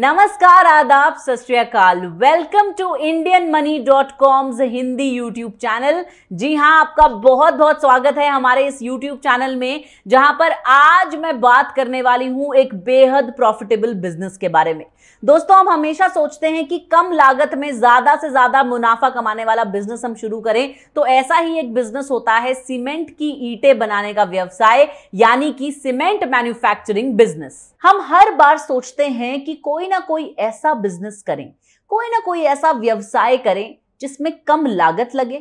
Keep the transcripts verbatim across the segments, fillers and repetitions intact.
नमस्कार, आदाब, Sat Shri Akal. Welcome to Indian money dot com's Hindi YouTube channel. जी हाँ, आपका बहुत बहुत स्वागत है हमारे इस यूट्यूब चैनल में, जहां पर आज मैं बात करने वाली हूं एक बेहद प्रॉफिटेबल बिजनेस के बारे में। दोस्तों, हम हमेशा सोचते हैं कि कम लागत में ज्यादा से ज्यादा मुनाफा कमाने वाला बिजनेस हम शुरू करें, तो ऐसा ही एक बिजनेस होता है सीमेंट की ईंटें बनाने का व्यवसाय, यानी कि सीमेंट मैन्युफैक्चरिंग बिजनेस। हम हर बार सोचते हैं कि कोई कोई ना कोई ऐसा बिजनेस करें, कोई ना कोई ऐसा व्यवसाय करें जिसमें कम लागत लगे,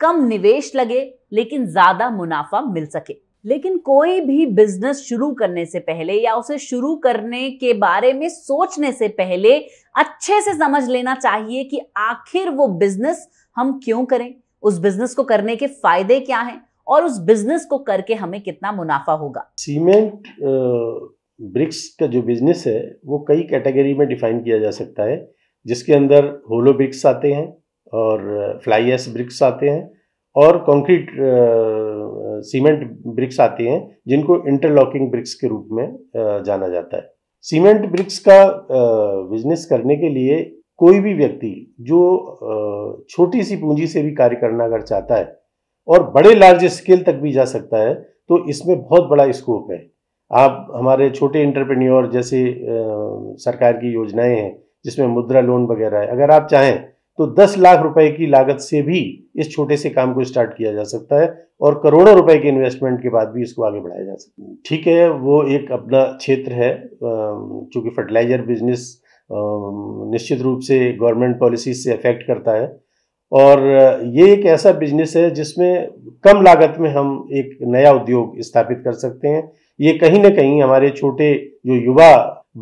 कम निवेश लगे, लेकिन ज्यादा मुनाफा मिल सके। लेकिन कोई भी बिजनेस शुरू करने से पहले या उसे शुरू करने के बारे में सोचने से पहले अच्छे से समझ लेना चाहिए कि आखिर वो बिजनेस हम क्यों करें, उस बिजनेस को करने के फायदे क्या हैं और उस बिजनेस को करके हमें कितना मुनाफा होगा। सीमेंट uh... ब्रिक्स का जो बिजनेस है वो कई कैटेगरी में डिफाइन किया जा सकता है, जिसके अंदर होलो ब्रिक्स आते हैं और फ्लाई ऐश ब्रिक्स आते हैं और कंक्रीट सीमेंट ब्रिक्स आते हैं, जिनको इंटरलॉकिंग ब्रिक्स के रूप में आ, जाना जाता है। सीमेंट ब्रिक्स का आ, बिजनेस करने के लिए कोई भी व्यक्ति जो आ, छोटी सी पूंजी से भी कार्य करना अगर चाहता है और बड़े लार्ज स्केल तक भी जा सकता है, तो इसमें बहुत बड़ा स्कोप है। आप हमारे छोटे एंटरप्रेन्योर जैसे आ, सरकार की योजनाएं हैं जिसमें मुद्रा लोन वगैरह है, अगर आप चाहें तो दस लाख रुपए की लागत से भी इस छोटे से काम को स्टार्ट किया जा सकता है और करोड़ों रुपए के इन्वेस्टमेंट के बाद भी इसको आगे बढ़ाया जा सकता है। ठीक है, वो एक अपना क्षेत्र है, चूँकि फर्टिलाइजर बिजनेस निश्चित रूप से गवर्नमेंट पॉलिसी से अफेक्ट करता है और ये एक ऐसा बिजनेस है जिसमें कम लागत में हम एक नया उद्योग स्थापित कर सकते हैं। ये कहीं ना कहीं हमारे छोटे जो युवा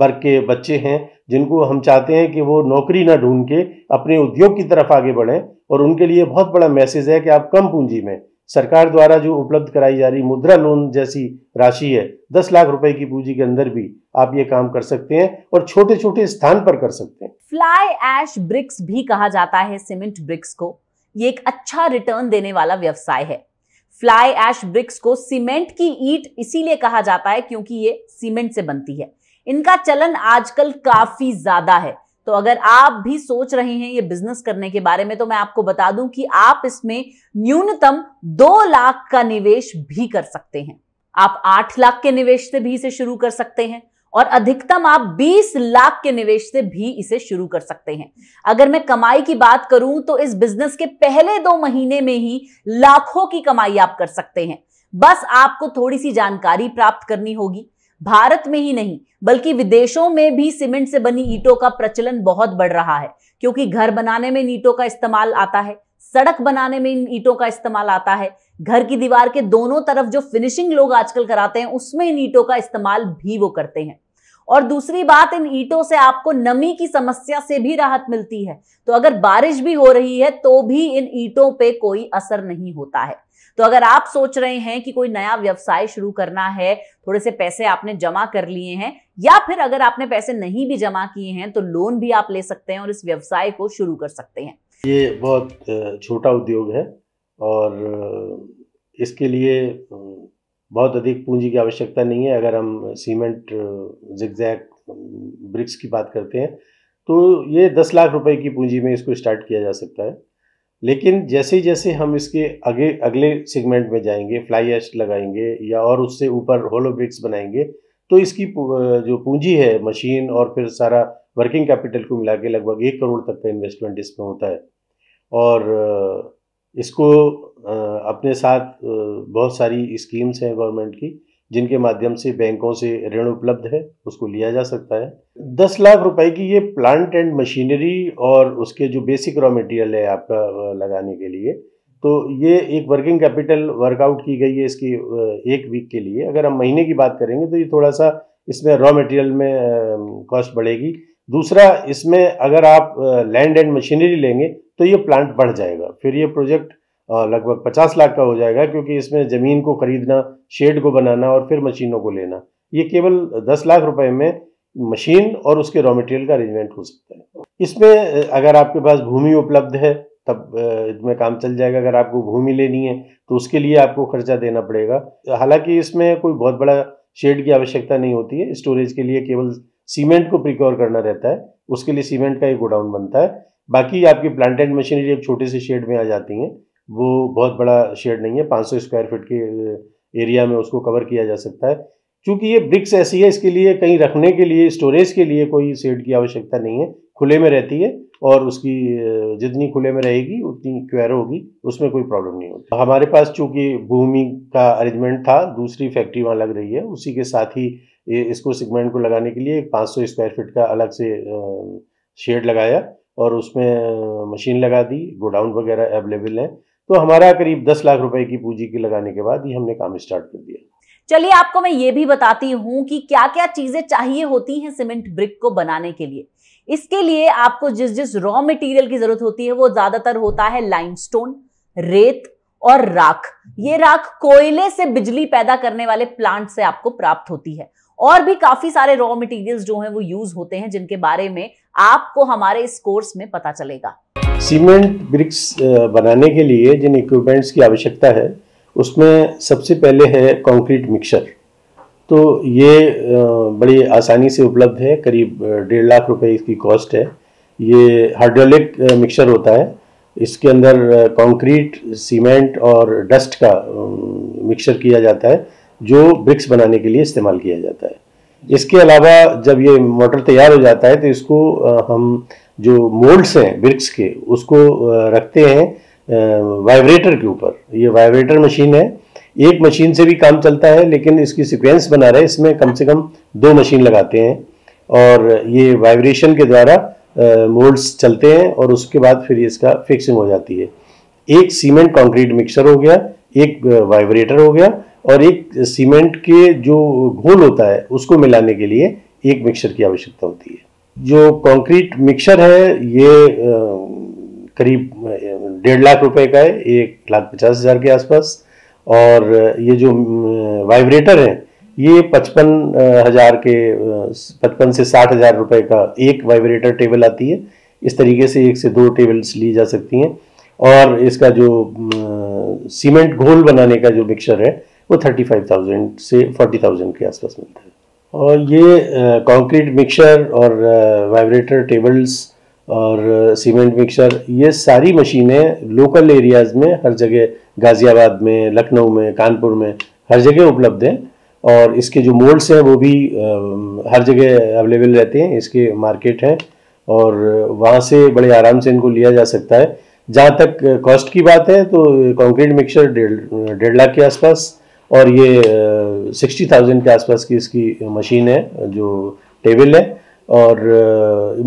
वर्ग के बच्चे हैं, जिनको हम चाहते हैं कि वो नौकरी ना ढूंढ के अपने उद्योग की तरफ आगे बढ़ें, और उनके लिए बहुत बड़ा मैसेज है कि आप कम पूंजी में सरकार द्वारा जो उपलब्ध कराई जा रही मुद्रा लोन जैसी राशि है, दस लाख रुपए की पूंजी के अंदर भी आप ये काम कर सकते हैं और छोटे छोटे स्थान पर कर सकते हैं। फ्लाई ऐश ब्रिक्स भी कहा जाता है सीमेंट ब्रिक्स को। ये एक अच्छा रिटर्न देने वाला व्यवसाय है। फ्लाई ऐश ब्रिक्स को सीमेंट की ईंट इसीलिए कहा जाता है क्योंकि ये सीमेंट से बनती है। इनका चलन आजकल काफी ज्यादा है, तो अगर आप भी सोच रहे हैं ये बिजनेस करने के बारे में, तो मैं आपको बता दूं कि आप इसमें न्यूनतम दो लाख का निवेश भी कर सकते हैं। आप आठ लाख के निवेश से भी इसे शुरू कर सकते हैं और अधिकतम आप बीस लाख के निवेश से भी इसे शुरू कर सकते हैं। अगर मैं कमाई की बात करूं तो इस बिजनेस के पहले दो महीने में ही लाखों की कमाई आप कर सकते हैं। बस आपको थोड़ी सी जानकारी प्राप्त करनी होगी। भारत में ही नहीं बल्कि विदेशों में भी सीमेंट से बनी ईंटों का प्रचलन बहुत बढ़ रहा है, क्योंकि घर बनाने में ईंटों का इस्तेमाल आता है, सड़क बनाने में इन ईंटों का इस्तेमाल आता है, घर की दीवार के दोनों तरफ जो फिनिशिंग लोग आजकल कराते हैं उसमें इन ईंटों का इस्तेमाल भी वो करते हैं। और दूसरी बात, इन ईंटों से आपको नमी की समस्या से भी राहत मिलती है, तो अगर बारिश भी हो रही है तो भी इन ईंटों पे कोई असर नहीं होता है। तो अगर आप सोच रहे हैं कि कोई नया व्यवसाय शुरू करना है, थोड़े से पैसे आपने जमा कर लिए हैं, या फिर अगर आपने पैसे नहीं भी जमा किए हैं तो लोन भी आप ले सकते हैं और इस व्यवसाय को शुरू कर सकते हैं। ये बहुत छोटा उद्योग है और इसके लिए बहुत अधिक पूंजी की आवश्यकता नहीं है। अगर हम सीमेंट जिगजैग ब्रिक्स की बात करते हैं तो ये दस लाख रुपए की पूंजी में इसको स्टार्ट किया जा सकता है, लेकिन जैसे जैसे हम इसके आगे अगले सेगमेंट में जाएंगे, फ्लाई ऐश लगाएंगे या और उससे ऊपर होलो ब्रिक्स बनाएंगे, तो इसकी जो पूंजी है, मशीन और फिर सारा वर्किंग कैपिटल को मिला के लगभग एक करोड़ तक का इन्वेस्टमेंट इसमें होता है। और इसको अपने साथ बहुत सारी स्कीम्स हैं गवर्नमेंट की, जिनके माध्यम से बैंकों से ऋण उपलब्ध है, उसको लिया जा सकता है। दस लाख रुपए की ये प्लांट एंड मशीनरी और उसके जो बेसिक रॉ मटेरियल है आपका लगाने के लिए, तो ये एक वर्किंग कैपिटल वर्कआउट की गई है इसकी एक वीक के लिए। अगर हम महीने की बात करेंगे तो ये थोड़ा सा इसमें रॉ मटेरियल में कॉस्ट बढ़ेगी। दूसरा, इसमें अगर आप लैंड एंड मशीनरी लेंगे तो ये प्लांट बढ़ जाएगा। फिर ये प्रोजेक्ट लगभग पचास लाख का हो जाएगा, क्योंकि इसमें ज़मीन को खरीदना, शेड को बनाना और फिर मशीनों को लेना, ये केवल दस लाख रुपए में मशीन और उसके रॉ मटेरियल का अरेंजमेंट हो सकता है। इसमें अगर आपके पास भूमि उपलब्ध है तब इसमें काम चल जाएगा। अगर आपको भूमि लेनी है तो उसके लिए आपको खर्चा देना पड़ेगा। हालांकि इसमें कोई बहुत बड़ा शेड की आवश्यकता नहीं होती है। स्टोरेज के लिए केवल सीमेंट को प्रिक्योर करना रहता है, उसके लिए सीमेंट का एक गोडाउन बनता है। बाकी आपकी प्लांट एंड मशीनरी एक छोटे से शेड में आ जाती हैं, वो बहुत बड़ा शेड नहीं है, पाँच सौ स्क्वायर फीट के एरिया में उसको कवर किया जा सकता है। चूँकि ये ब्रिक्स ऐसी है, इसके लिए कहीं रखने के लिए, स्टोरेज के लिए कोई शेड की आवश्यकता नहीं है, खुले में रहती है और उसकी जितनी खुले में रहेगी उतनी क्वेयर होगी, उसमें कोई प्रॉब्लम नहीं होती। हमारे पास चूँकि भूमि का अरेंजमेंट था, दूसरी फैक्ट्री वहाँ लग रही है, उसी के साथ ही इसको सेगमेंट को लगाने के लिए एक पाँच सौ स्क्वायर फीट का अलग से शेड लगाया और उसमें मशीन लगा दी, गोडाउन वगैरह अवेलेबल है। तो हमारा करीब दस लाख रुपए की पूंजी की लगाने के बाद ही हमने काम स्टार्ट कर दिया। चलिए आपको मैं ये भी बताती हूँ कि क्या क्या चीजें चाहिए होती हैं सीमेंट ब्रिक को बनाने के लिए। इसके लिए आपको जिस जिस रॉ मटेरियल की जरूरत होती है वो ज्यादातर होता है लाइमस्टोन, रेत और राख। ये राख कोयले से बिजली पैदा करने वाले प्लांट से आपको प्राप्त होती है। और भी काफी सारे रॉ मटेरियल्स जो हैं वो यूज होते हैं, जिनके बारे में आपको हमारे इस कोर्स में पता चलेगा। सीमेंट ब्रिक्स बनाने के लिए जिन इक्विपमेंट्स की आवश्यकता है उसमें सबसे पहले है कंक्रीट मिक्सर। तो ये बड़ी आसानी से उपलब्ध है, करीब डेढ़ लाख रुपए इसकी कॉस्ट है। ये हाइड्रोलिक मिक्सर होता है, इसके अंदर कंक्रीट, सीमेंट और डस्ट का मिक्सर किया जाता है जो ब्रिक्स बनाने के लिए इस्तेमाल किया जाता है। इसके अलावा जब ये मोटर तैयार हो जाता है तो इसको हम जो मोल्ड्स हैं ब्रिक्स के उसको रखते हैं वाइब्रेटर के ऊपर। ये वाइब्रेटर मशीन है, एक मशीन से भी काम चलता है, लेकिन इसकी सीक्वेंस बना रहे इसमें कम से कम दो मशीन लगाते हैं और ये वाइब्रेशन के द्वारा मोल्ड्स चलते हैं और उसके बाद फिर इसका फिक्सिंग हो जाती है। एक सीमेंट कंक्रीट मिक्सर हो गया, एक वाइब्रेटर हो गया और एक सीमेंट के जो घोल होता है उसको मिलाने के लिए एक मिक्सर की आवश्यकता होती है। जो कंक्रीट मिक्सर है ये करीब डेढ़ लाख रुपए का है, एक लाख पचास हज़ार के आसपास। और ये जो वाइब्रेटर हैं ये पचपन हज़ार के पचपन से साठ हज़ार रुपये का एक वाइब्रेटर टेबल आती है। इस तरीके से एक से दो टेबल्स ली जा सकती हैं। और इसका जो सीमेंट घोल बनाने का जो मिक्सर है वो थर्टी फाइव थाउजेंड से फोर्टी थाउजेंड के आसपास मिलता है। और ये कंक्रीट मिक्सर और वाइब्रेटर टेबल्स और सीमेंट मिक्सर, ये सारी मशीनें लोकल एरियाज़ में हर जगह, गाज़ियाबाद में, लखनऊ में, कानपुर में, हर जगह उपलब्ध हैं। और इसके जो मोल्ड्स हैं वो भी हर जगह अवेलेबल रहते हैं, इसके मार्केट हैं और वहाँ से बड़े आराम से इनको लिया जा सकता है। जहाँ तक कॉस्ट की बात है तो कंक्रीट मिक्सर डेढ़ डेढ़ लाख के आसपास और ये सिक्सटी थाउजेंड के आसपास की इसकी मशीन है जो टेबल है। और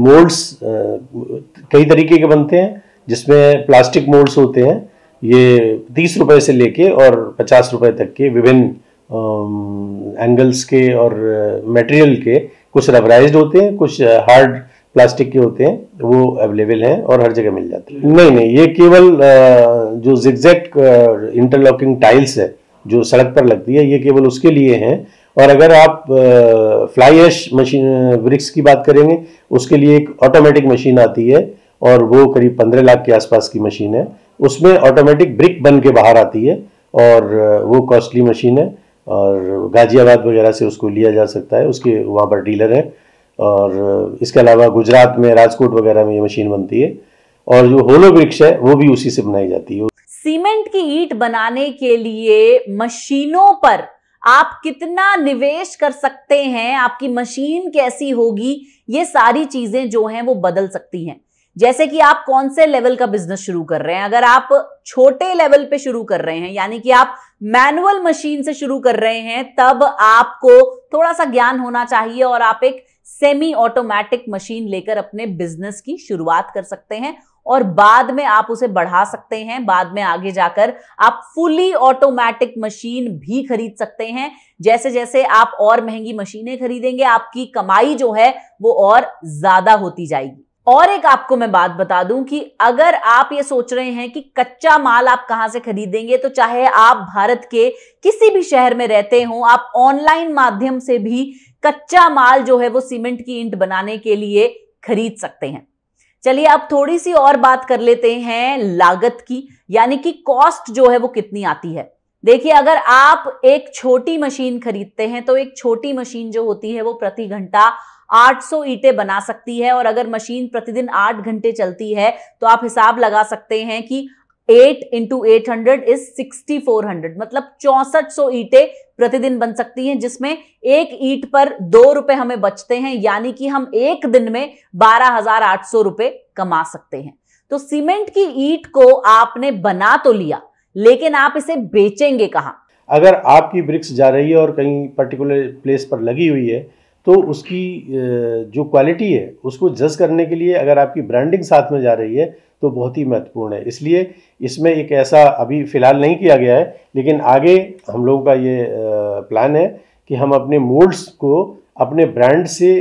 मोल्ड्स uh, uh, कई तरीके के बनते हैं, जिसमें प्लास्टिक मोल्ड्स होते हैं। ये तीस रुपए से लेके और पचास रुपए तक के विभिन्न एंगल्स uh, के और मटेरियल uh, के, कुछ रबराइज्ड होते हैं, कुछ हार्ड uh, प्लास्टिक के होते हैं, वो अवेलेबल हैं और हर जगह मिल जाते हैं। नहीं नहीं, ये केवल uh, जो जिगजैग इंटरलॉकिंग टाइल्स है जो सड़क पर लगती है, ये केवल उसके लिए हैं। और अगर आप फ्लाई ऐश मशीन ब्रिक्स की बात करेंगे, उसके लिए एक ऑटोमेटिक मशीन आती है और वो करीब पंद्रह लाख के आसपास की मशीन है। उसमें ऑटोमेटिक ब्रिक बन के बाहर आती है और वो कॉस्टली मशीन है और गाज़ियाबाद वगैरह से उसको लिया जा सकता है, उसके वहाँ पर डीलर हैं। और इसके अलावा गुजरात में, राजकोट वगैरह में ये मशीन बनती है। और जो होलो ब्रिक्स है वो भी उसी से बनाई जाती है। सीमेंट की ईंट बनाने के लिए मशीनों पर आप कितना निवेश कर सकते हैं, आपकी मशीन कैसी होगी, ये सारी चीजें जो हैं वो बदल सकती हैं। जैसे कि आप कौन से लेवल का बिजनेस शुरू कर रहे हैं। अगर आप छोटे लेवल पे शुरू कर रहे हैं, यानी कि आप मैनुअल मशीन से शुरू कर रहे हैं, तब आपको थोड़ा सा ज्ञान होना चाहिए और आप एक सेमी ऑटोमेटिक मशीन लेकर अपने बिजनेस की शुरुआत कर सकते हैं और बाद में आप उसे बढ़ा सकते हैं। बाद में आगे जाकर आप फुली ऑटोमेटिक मशीन भी खरीद सकते हैं। जैसे जैसे आप और महंगी मशीनें खरीदेंगे, आपकी कमाई जो है वो और ज्यादा होती जाएगी। और एक आपको मैं बात बता दूं कि अगर आप ये सोच रहे हैं कि कच्चा माल आप कहां से खरीदेंगे, तो चाहे आप भारत के किसी भी शहर में रहते हो, आप ऑनलाइन माध्यम से भी कच्चा माल जो है वो सीमेंट की ईंट बनाने के लिए खरीद सकते हैं। चलिए अब थोड़ी सी और बात कर लेते हैं लागत की, यानी कि कॉस्ट जो है वो कितनी आती है। देखिए, अगर आप एक छोटी मशीन खरीदते हैं तो एक छोटी मशीन जो होती है वो प्रति घंटा आठ सौ ईंटें बना सकती है, और अगर मशीन प्रतिदिन आठ घंटे चलती है तो आप हिसाब लगा सकते हैं कि आठ into eight hundred is sixty four hundred, मतलब चौसठ सौ ईंटें प्रतिदिन बन सकती हैं, जिसमें एक ईंट पर दो रुपए हमें बचते हैं, यानी कि हम एक दिन में बारह हजार आठ सौ रुपए कमा सकते हैं। तो सीमेंट की ईंट को आपने बना तो लिया, लेकिन आप इसे बेचेंगे कहाँ? अगर आपकी ब्रिक्स जा रही है और कहीं पर्टिकुलर प्लेस पर लगी हुई है तो उसकी जो क्वालिटी है उसको जज करने के लिए अगर आपकी ब्रांडिंग साथ में जा रही है तो बहुत ही महत्वपूर्ण है। इसलिए इसमें एक ऐसा अभी फ़िलहाल नहीं किया गया है, लेकिन आगे हम लोगों का ये प्लान है कि हम अपने मोल्ड्स को अपने ब्रांड से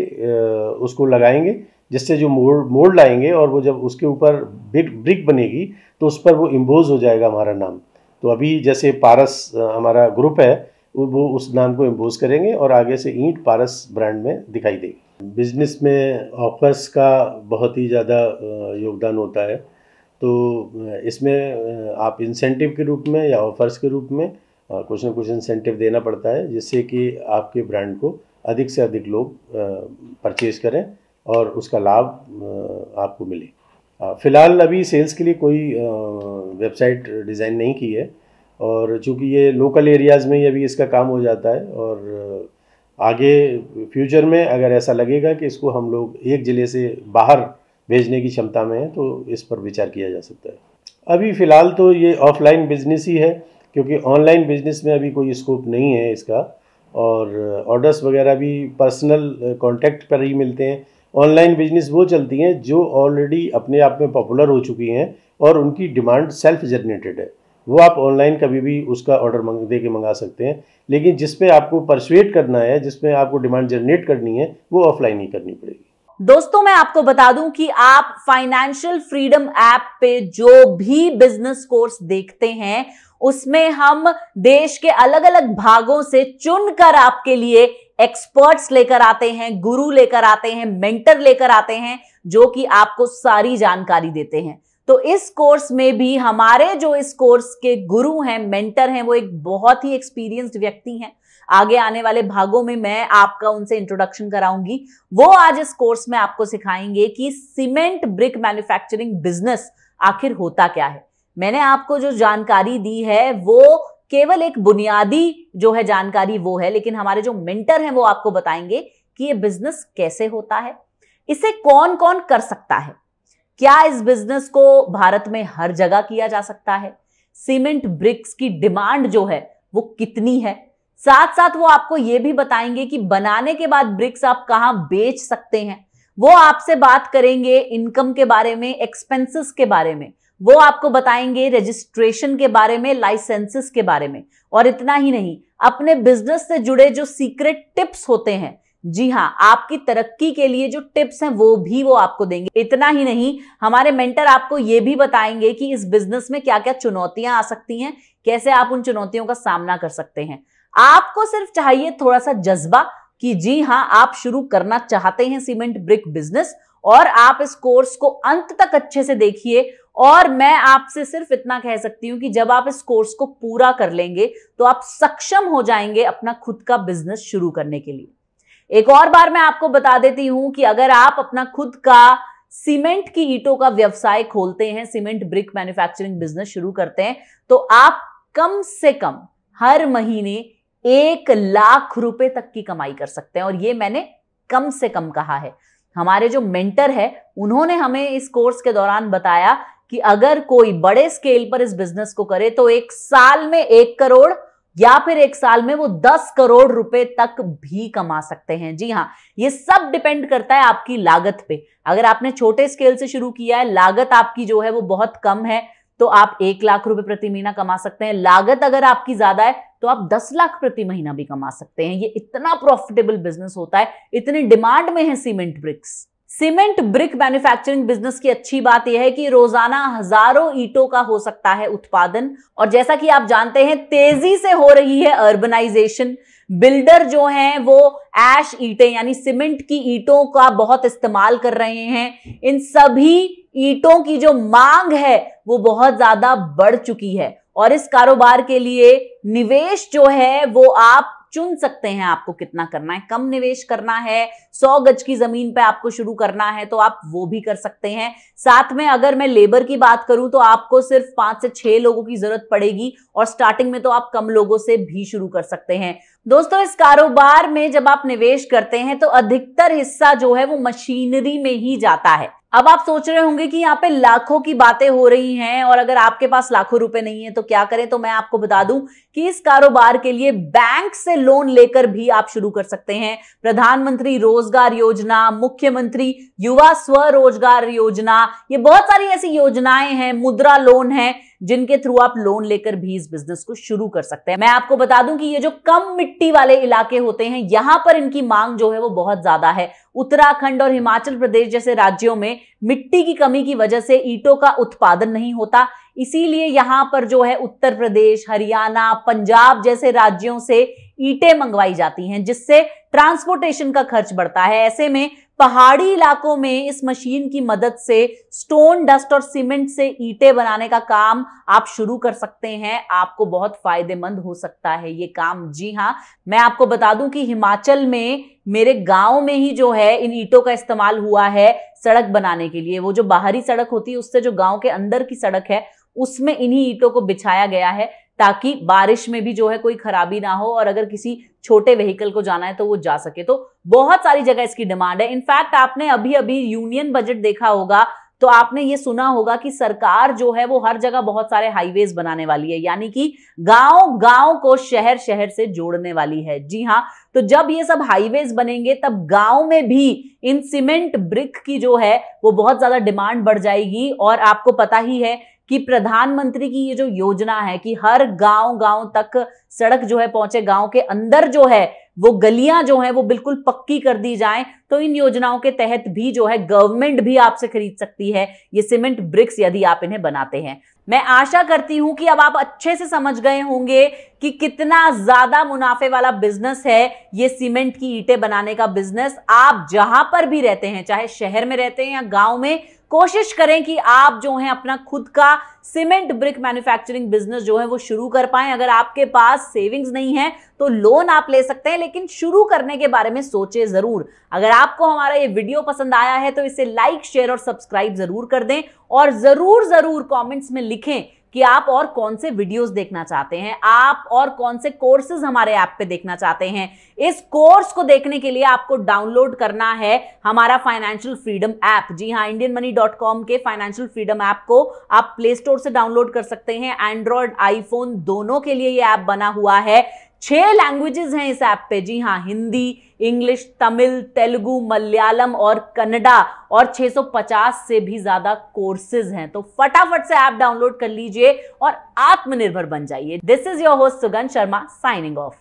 उसको लगाएंगे, जिससे जो मोल्ड मोल्ड लाएंगे और वो जब उसके ऊपर ब्रिक बनेगी तो उस पर वो इम्बोज हो जाएगा हमारा नाम। तो अभी जैसे पारस हमारा ग्रुप है वो उस नाम को इम्बोज करेंगे और आगे से ईंट पारस ब्रांड में दिखाई देगी। बिजनेस में ऑफर्स का बहुत ही ज़्यादा योगदान होता है, तो इसमें आप इंसेंटिव के रूप में या ऑफर्स के रूप में कुछ ना कुछ इंसेंटिव देना पड़ता है, जिससे कि आपके ब्रांड को अधिक से अधिक लोग परचेज करें और उसका लाभ आपको मिले। फ़िलहाल अभी सेल्स के लिए कोई वेबसाइट डिज़ाइन नहीं की है, और चूँकि ये लोकल एरियाज़ में ही अभी इसका काम हो जाता है, और आगे फ्यूचर में अगर ऐसा लगेगा कि इसको हम लोग एक ज़िले से बाहर भेजने की क्षमता में है तो इस पर विचार किया जा सकता है। अभी फ़िलहाल तो ये ऑफलाइन बिजनेस ही है, क्योंकि ऑनलाइन बिजनेस में अभी कोई स्कोप नहीं है इसका, और ऑर्डर्स वगैरह भी पर्सनल कॉन्टैक्ट पर ही मिलते हैं। ऑनलाइन बिजनेस वो चलती हैं जो ऑलरेडी अपने आप में पॉपुलर हो चुकी हैं और उनकी डिमांड सेल्फ जनरेटेड है, वो आप ऑनलाइन कभी भी उसका ऑर्डर मंग दे के मंगा सकते हैं। लेकिन जिस पे आपको परसुएट करना है, जिस पे आपको डिमांड जनरेट करनी है, वो ऑफलाइन ही करनी पड़ेगी। दोस्तों, मैं आपको बता दूं कि आप फाइनेंशियल फ्रीडम ऐप पे जो भी बिजनेस कोर्स देखते हैं उसमें हम देश के अलग अलग भागों से चुनकर आपके लिए एक्सपर्ट्स लेकर आते हैं, गुरु लेकर आते हैं, मेंटर लेकर आते हैं, जो कि आपको सारी जानकारी देते हैं। तो इस कोर्स में भी हमारे जो इस कोर्स के गुरु हैं, मेंटर हैं, वो एक बहुत ही एक्सपीरियंस्ड व्यक्ति हैं। आगे आने वाले भागों में मैं आपका उनसे इंट्रोडक्शन कराऊंगी। वो आज इस कोर्स में आपको सिखाएंगे कि सीमेंट ब्रिक मैन्युफैक्चरिंग बिजनेस आखिर होता क्या है। मैंने आपको जो जानकारी दी है वो केवल एक बुनियादी जो है जानकारी वो है, लेकिन हमारे जो मेंटर हैं वो आपको बताएंगे कि ये बिजनेस कैसे होता है, इसे कौन कौन कर सकता है, क्या इस बिजनेस को भारत में हर जगह किया जा सकता है, सीमेंट ब्रिक्स की डिमांड जो है वो कितनी है। साथ साथ वो आपको ये भी बताएंगे कि बनाने के बाद ब्रिक्स आप कहाँ बेच सकते हैं। वो आपसे बात करेंगे इनकम के बारे में, एक्सपेंसेस के बारे में, वो आपको बताएंगे रजिस्ट्रेशन के बारे में, लाइसेंसेस के बारे में। और इतना ही नहीं, अपने बिजनेस से जुड़े जो सीक्रेट टिप्स होते हैं, जी हाँ, आपकी तरक्की के लिए जो टिप्स हैं वो भी वो आपको देंगे। इतना ही नहीं, हमारे मेंटर आपको ये भी बताएंगे कि इस बिजनेस में क्या क्या चुनौतियां आ सकती हैं, कैसे आप उन चुनौतियों का सामना कर सकते हैं। आपको सिर्फ चाहिए थोड़ा सा जज्बा कि जी हाँ, आप शुरू करना चाहते हैं सीमेंट ब्रिक बिजनेस, और आप इस कोर्स को अंत तक अच्छे से देखिए। और मैं आपसे सिर्फ इतना कह सकती हूँ कि जब आप इस कोर्स को पूरा कर लेंगे तो आप सक्षम हो जाएंगे अपना खुद का बिजनेस शुरू करने के लिए। एक और बार मैं आपको बता देती हूं कि अगर आप अपना खुद का सीमेंट की ईंटों का व्यवसाय खोलते हैं, सीमेंट ब्रिक मैन्युफैक्चरिंग बिजनेस शुरू करते हैं, तो आप कम से कम हर महीने एक लाख रुपए तक की कमाई कर सकते हैं। और ये मैंने कम से कम कहा है। हमारे जो मेंटर है उन्होंने हमें इस कोर्स के दौरान बताया कि अगर कोई बड़े स्केल पर इस बिजनेस को करे तो एक साल में एक करोड़ या फिर एक साल में वो दस करोड़ रुपए तक भी कमा सकते हैं। जी हाँ, ये सब डिपेंड करता है आपकी लागत पे। अगर आपने छोटे स्केल से शुरू किया है, लागत आपकी जो है वो बहुत कम है, तो आप एक लाख रुपए प्रति महीना कमा सकते हैं। लागत अगर आपकी ज्यादा है तो आप दस लाख प्रति महीना भी कमा सकते हैं। ये इतना प्रॉफिटेबल बिजनेस होता है, इतनी डिमांड में है cement bricks. Cement brick manufacturing business की अच्छी बात यह है कि रोजाना हजारों ईंटों का हो सकता है उत्पादन। और जैसा कि आप जानते हैं, तेजी से हो रही है अर्बनाइजेशन। बिल्डर जो हैं वो ऐश ईंटें यानी सीमेंट की ईंटों का बहुत इस्तेमाल कर रहे हैं। इन सभी ईंटों की जो मांग है वो बहुत ज्यादा बढ़ चुकी है और इस कारोबार के लिए निवेश जो है वो आप चुन सकते हैं, आपको कितना करना है, कम निवेश करना है, सौ गज की जमीन पे आपको शुरू करना है तो आप वो भी कर सकते हैं। साथ में अगर मैं लेबर की बात करूं तो आपको सिर्फ पांच से छह लोगों की जरूरत पड़ेगी और स्टार्टिंग में तो आप कम लोगों से भी शुरू कर सकते हैं। दोस्तों, इस कारोबार में जब आप निवेश करते हैं तो अधिकतर हिस्सा जो है वो मशीनरी में ही जाता है। अब आप सोच रहे होंगे कि यहाँ पे लाखों की बातें हो रही हैं और अगर आपके पास लाखों रुपए नहीं है तो क्या करें, तो मैं आपको बता दूं कि इस कारोबार के लिए बैंक से लोन लेकर भी आप शुरू कर सकते हैं। प्रधानमंत्री रोजगार योजना, मुख्यमंत्री युवा स्वरोजगार योजना, ये बहुत सारी ऐसी योजनाएं हैं, मुद्रा लोन है, जिनके थ्रू आप लोन लेकर भी इस बिजनेस को शुरू कर सकते हैं। मैं आपको बता दूं कि ये जो कम मिट्टी वाले इलाके होते हैं यहां पर इनकी मांग जो है वो बहुत ज्यादा है। उत्तराखंड और हिमाचल प्रदेश जैसे राज्यों में मिट्टी की कमी की वजह से ईंटों का उत्पादन नहीं होता, इसीलिए यहां पर जो है उत्तर प्रदेश, हरियाणा, पंजाब जैसे राज्यों से ईंटें मंगवाई जाती हैं, जिससे ट्रांसपोर्टेशन का खर्च बढ़ता है। ऐसे में पहाड़ी इलाकों में इस मशीन की मदद से स्टोन डस्ट और सीमेंट से ईंटें बनाने का काम आप शुरू कर सकते हैं, आपको बहुत फायदेमंद हो सकता है ये काम। जी हाँ, मैं आपको बता दूं कि हिमाचल में मेरे गांव में ही जो है इन ईंटों का इस्तेमाल हुआ है सड़क बनाने के लिए। वो जो बाहरी सड़क होती है उससे जो गांव के अंदर की सड़क है उसमें इन्हीं ईंटों को बिछाया गया है ताकि बारिश में भी जो है कोई खराबी ना हो और अगर किसी छोटे व्हीकल को जाना है तो वो जा सके। तो बहुत सारी जगह इसकी डिमांड है। इनफैक्ट आपने अभी अभी यूनियन बजट देखा होगा तो आपने ये सुना होगा कि सरकार जो है वो हर जगह बहुत सारे हाईवेज बनाने वाली है, यानी कि गांव गांव को शहर शहर से जोड़ने वाली है। जी हाँ, तो जब ये सब हाईवेज बनेंगे तब गांव में भी इन सीमेंट ब्रिक की जो है वो बहुत ज्यादा डिमांड बढ़ जाएगी। और आपको पता ही है कि प्रधानमंत्री की ये जो योजना है कि हर गांव गांव तक सड़क जो है पहुंचे, गांव के अंदर जो है वो गलियां जो है वो बिल्कुल पक्की कर दी जाएं, तो इन योजनाओं के तहत भी जो है गवर्नमेंट भी आपसे खरीद सकती है ये सीमेंट ब्रिक्स यदि आप इन्हें बनाते हैं। मैं आशा करती हूं कि अब आप अच्छे से समझ गए होंगे कि कितना ज्यादा मुनाफे वाला बिजनेस है ये सीमेंट की ईंटें बनाने का बिजनेस। आप जहां पर भी रहते हैं, चाहे शहर में रहते हैं या गाँव में, कोशिश करें कि आप जो है अपना खुद का सीमेंट ब्रिक मैन्युफैक्चरिंग बिजनेस जो है वो शुरू कर पाएं। अगर आपके पास सेविंग्स नहीं है तो लोन आप ले सकते हैं, लेकिन शुरू करने के बारे में सोचें जरूर। अगर आपको हमारा ये वीडियो पसंद आया है तो इसे लाइक, शेयर और सब्सक्राइब जरूर कर दें और जरूर जरूर कॉमेंट्स में लिखें कि आप और कौन से वीडियोस देखना चाहते हैं, आप और कौन से कोर्सेज हमारे ऐप पे देखना चाहते हैं। इस कोर्स को देखने के लिए आपको डाउनलोड करना है हमारा फाइनेंशियल फ्रीडम ऐप। जी हाँ, इंडियन मनी डॉट कॉम के फाइनेंशियल फ्रीडम ऐप को आप प्ले स्टोर से डाउनलोड कर सकते हैं। एंड्रॉयड, आईफोन दोनों के लिए ये ऐप बना हुआ है। छह लैंग्वेजेस हैं इस ऐप पे। जी हाँ, हिंदी, इंग्लिश, तमिल, तेलुगु, मलयालम और कन्नडा, और छह सौ पचास से भी ज्यादा कोर्सेज हैं। तो फटाफट से ऐप डाउनलोड कर लीजिए और आत्मनिर्भर बन जाइए। दिस इज योर होस्ट सुगंध शर्मा, साइनिंग ऑफ।